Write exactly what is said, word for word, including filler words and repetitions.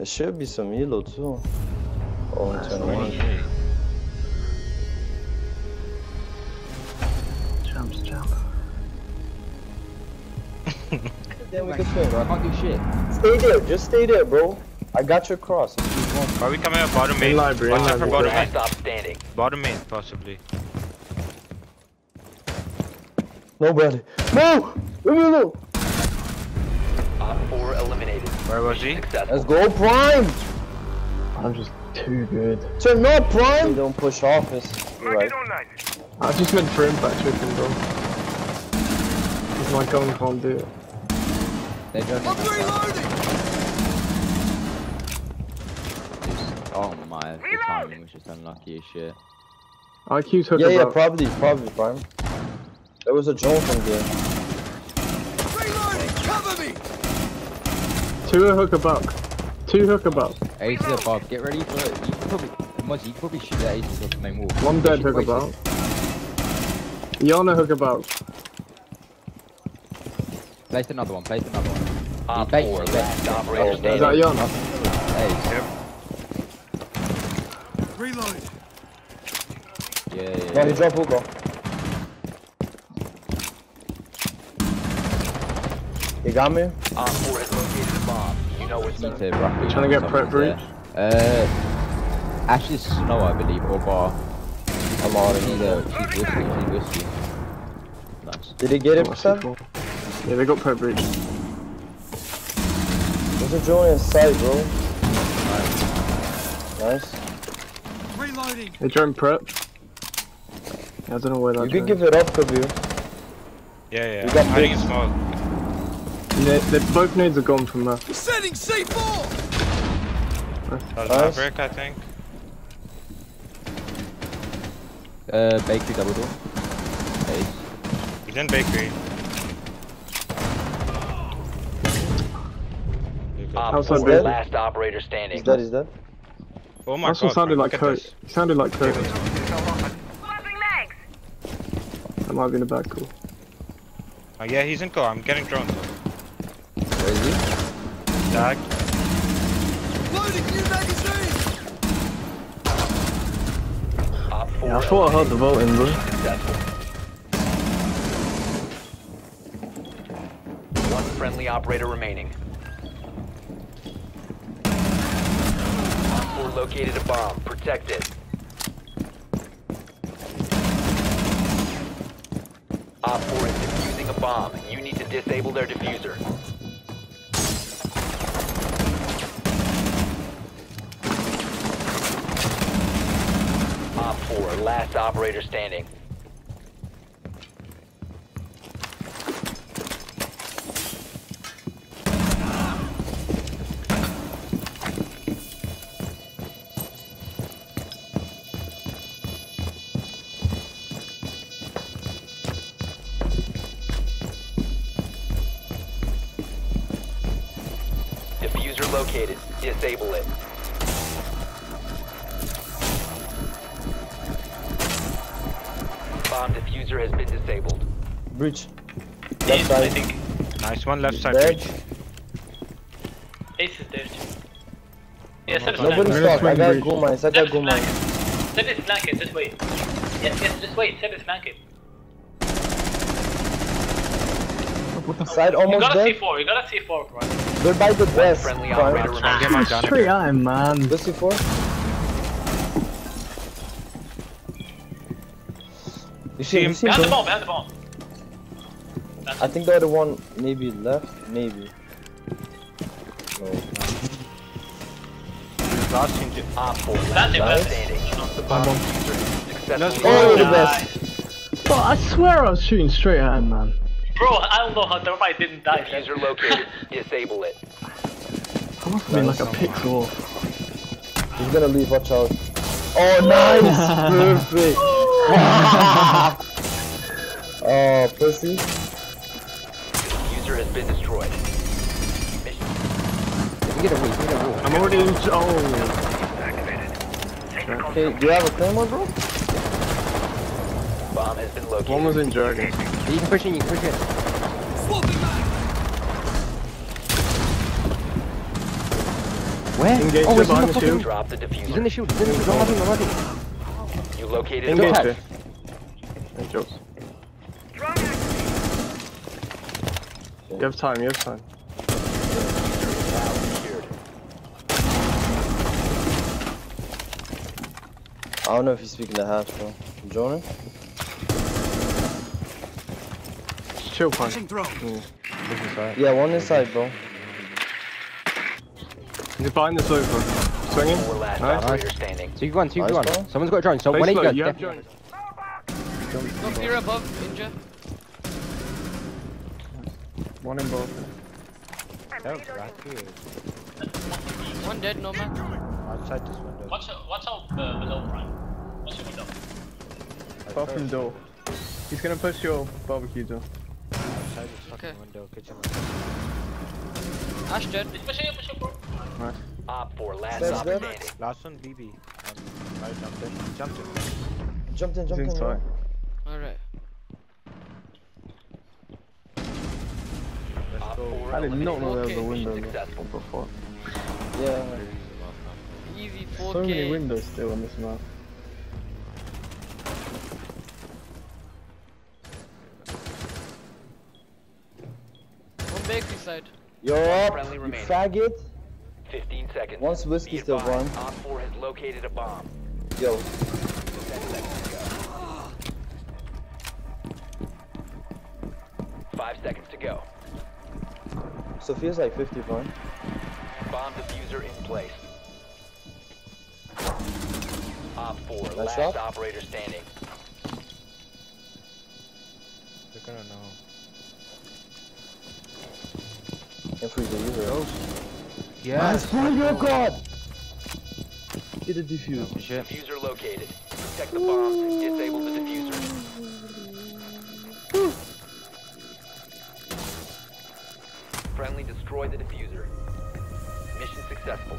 There should be some E L O too. Oh, and turn one. Jumps, jump. Then we can play, bro. I can't do shit. Stay there, just stay there, bro. I got your cross. Are we coming up bottom main? Watch out for bottom main. Stop standing. Bottom main, possibly. No, brother. No! No, no, no! Op four eliminated. Where was he? Let's go, Prime! I'm just too good. Turn up, Prime! You don't push office. Right. I just went for impact with him, bro. He's not going, can't do it. They don't I'm reloading! Oh my, the timing was just unlucky as shit. I Q's hooked up. Yeah, yeah, probably, probably, Prime. There was a drone from there. Reloading, cover me! Two a hooker buck. Two hooker buck. Ace is above, get ready for it. You could probably, Muzzy, you could probably shoot that Ace off the main wall. One dead hooker buck. Yana hooker buck. Place another one, place another one. Uh, bait, four, bait. Oh, is that Yana? Ace. Yep. Reload. Yeah, yeah, yeah. Yeah, he dropped hook off. You got me? Um, four has located the bomb. You know what's up. Trying to get prep breach? Uh, actually Snow, I believe, or Bar. A lot of either. She's whiskey, she's whiskey. Nice. Did he get it, son? Yeah, they got prep breach. There's a joint inside, bro. Nice. Nice. Reloading. They try and prep. I don't know where that. You could give it up, Kabir. Yeah, yeah. You got hiding in smoke. Yeah, they, both nades are gone from there. Sending C four. That was a brick, I think. Uh, bakery double door. Eight. He's in bakery. Outside bakery. Last operator standing. Is that? Is that? Oh my god, sounded like Kurt. He sounded like Kurt. That might be in the back, cool. Oh yeah, he's in car. I'm getting drunk. Where is he? Tag. Loading new magazine! Yeah, I thought I heard the vote in, bro. One friendly operator remaining. Located a bomb. Protect it. Op four is defusing a bomb. You need to disable their diffuser. Op four, last operator standing. Located. Disable it. Bomb diffuser has been disabled. Breach. Left side. I think. Nice one. Left side. Breach. Ace is dead. Yes, sir. Nobody stop. I got go mine. I got go mine. Set his blanket. Just wait. Yes, yes. Just wait. Set his blanket. Side almost you got a C four. You got a C four, right? Goodbye the best. Friendly operator remaining. Three iron man. This is four. You see him? Behind the bomb, behind the bomb. I think the other one maybe left, maybe. No. Last team to R four. That's the best. That's all the best. But I swear I was shooting straight at him, man. Bro, I don't know how the mic didn't die. User located. Disable it. I must have been like a pixel. He's gonna leave, watch out. Oh, nice! Perfect! Oh, pussy. User has been destroyed. Mission. Get away, get away. I'm already in. Oh. Okay, do you have a claymore, bro? Bomb has been located. One was in jargon. You can push it, you can push it. Swap it back! Where? Engage oh, him on the shield. Drop the diffuser. He's in the shield. He's in the shield. On my team. On my team. You located him. Engage. Angels. You have time. You have time. I don't know if he's speaking to half, bro. You joining? Chill, punch. Mm. Yeah, one inside, bro. He's behind the slope, bro. Swinging. Nice. Nice. Two one, two nice, one. Bro. Someone's got a drone. So when he goes, you have drone. Look, you're above, Ninja. One in both. That was right here. One dead, no man. Outside this window. Watch out, watch out uh, below, Prime. Watch your window. Fucking door. He's gonna push your barbecue door. Outside this fucking okay. window, kitchen window. Ash dead. He's pushing you, pushing you, bro. Nice. Op four, last op standing. Last one, B B. Right, jumped in. Jumped in. Jumped in, jumped in. Alright. I did not know there was a window before. Yeah. Easy four K. So many windows still on this map. One bakery side. Yo, you faggot. fifteen seconds. Once whiskey still one. Op four has located a bomb. Yo. Five seconds to go. Sophia's like fifty-four. Bomb diffuser in place. Op four, nice last shot. Operator standing. They're gonna know. If we the user. Oh. Yes. Oh my god! Get a diffuser. Oh, shit. Diffuser located. Protect the bomb. Ooh. Disable the diffuser. Ooh. Friendly destroy the diffuser. Mission successful.